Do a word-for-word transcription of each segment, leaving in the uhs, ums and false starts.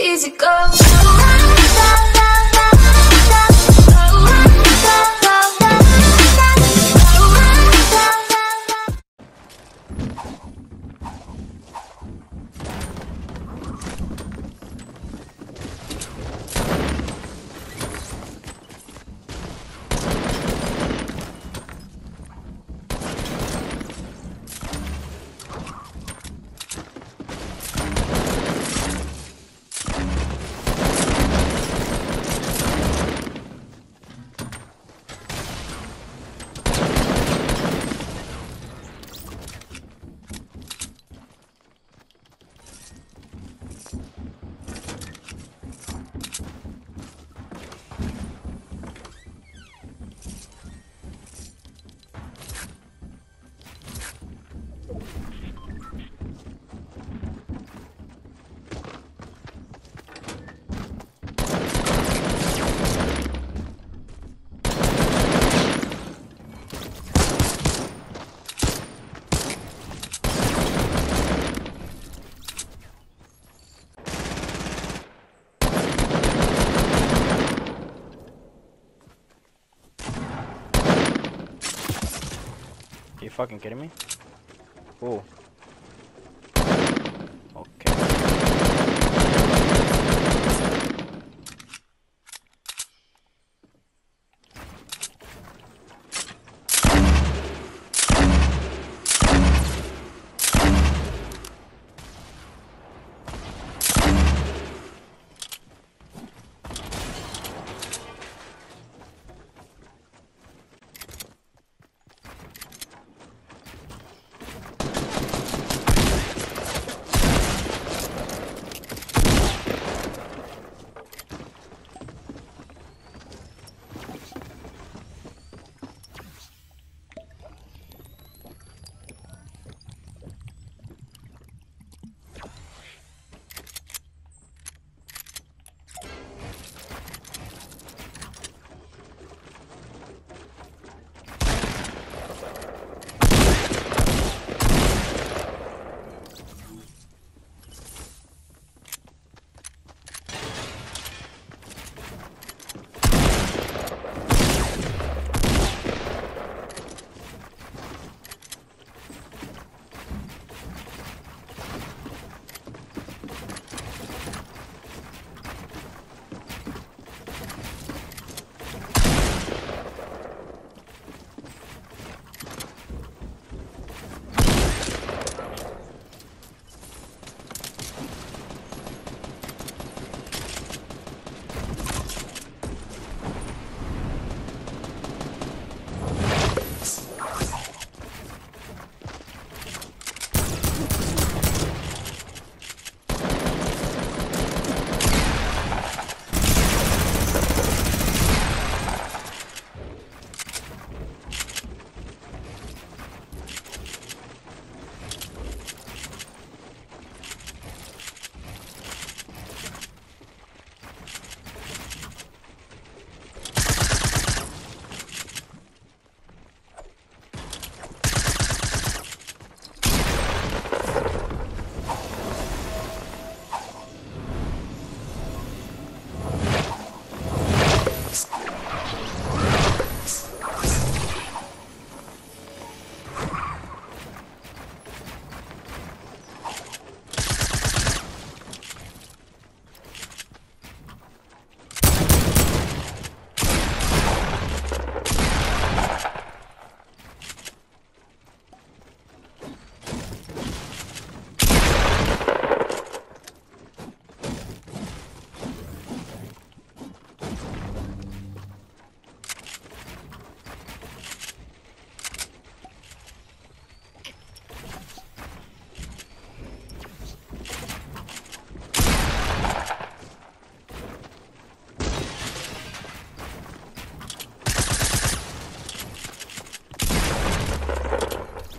easy goes. Are you fucking kidding me? Ooh. Okay.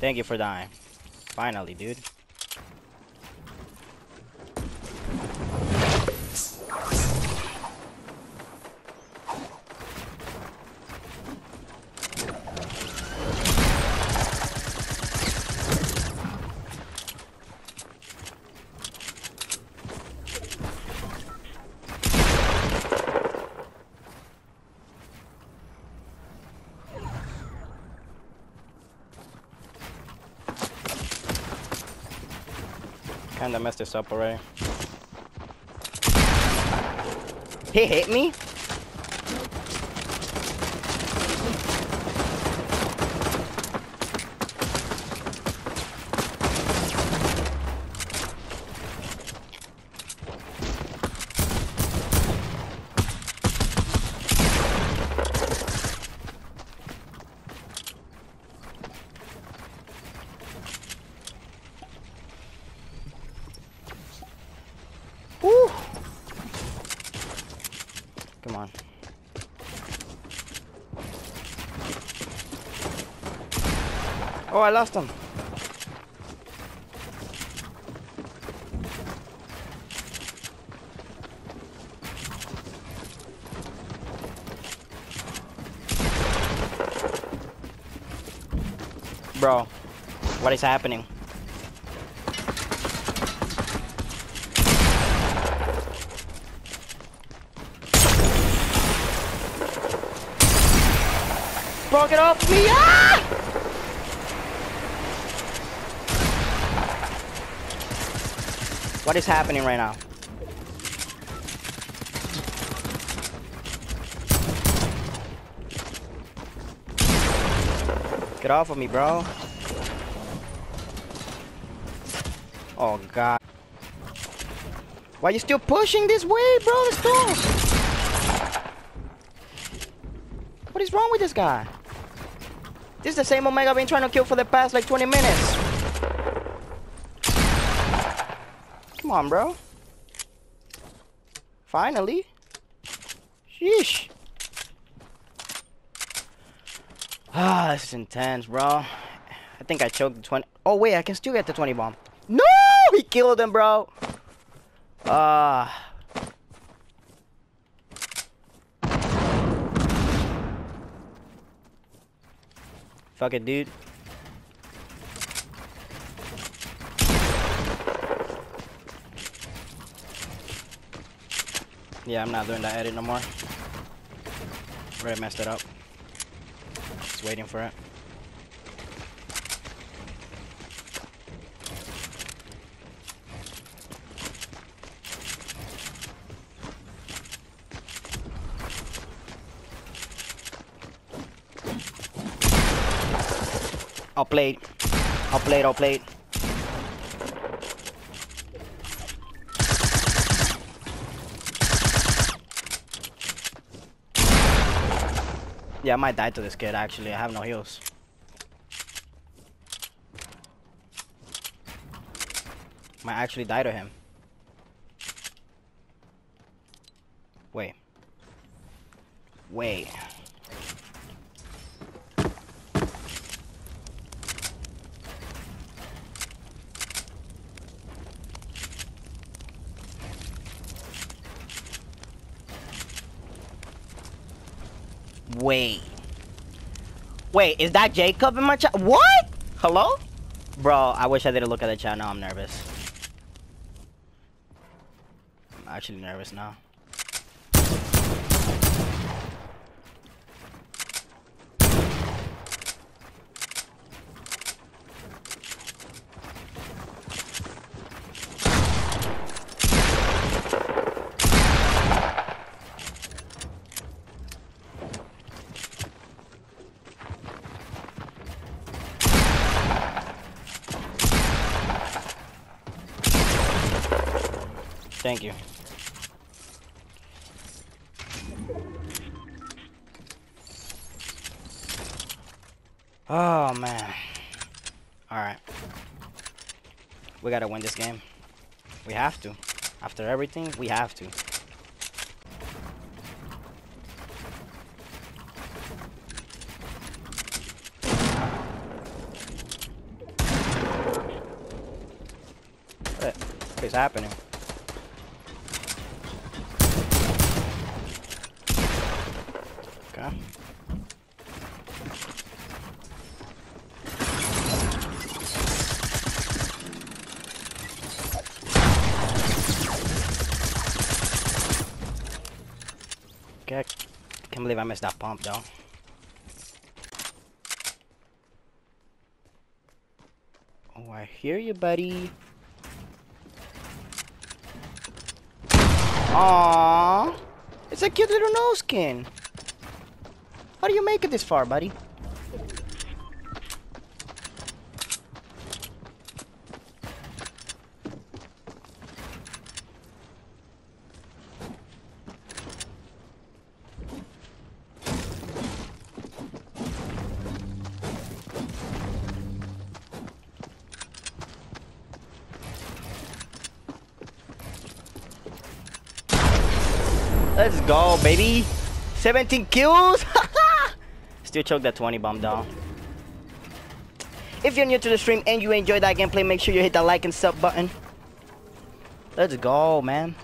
Thank you for dying. Finally, dude. Kinda messed this up already. He hit me? Come on. Oh, I lost him. Bro, what is happening? Bro, get off me! Ah! What is happening right now? Get off of me, bro. Oh god. Why are you still pushing this way, bro? Let's go! What is wrong with this guy? This is the same Omega I've been trying to kill for the past like twenty minutes. Come on, bro. Finally. Sheesh. Ah, oh, this is intense, bro. I think I choked the twenty. Oh, wait, I can still get the twenty bomb. No! He killed him, bro. Ah. Uh. Fuck it, dude. Yeah, I'm not doing that edit no more. Already messed it up. Just waiting for it. I'll play it. I'll play it. I'll play it. Yeah, I might die to this kid actually. I have no heals. Might actually die to him. Wait. Wait. Wait. Wait, is that Jacobbb in my chat? What? Hello? Bro, I wish I didn't look at the chat. Now I'm nervous. I'm actually nervous now. Thank you. Oh, man. Alright. We gotta win this game. We have to. After everything, we have to. What is happening? Okay, I can't believe I missed that pump though. Oh, I hear you, buddy. Aww. It's a cute little nose skin. How do you make it this far, buddy? Let's go, baby. seventeen kills. Still choke that twenty bomb down. If you're new to the stream and you enjoyed that gameplay, make sure you hit that like and sub button. Let's go, man.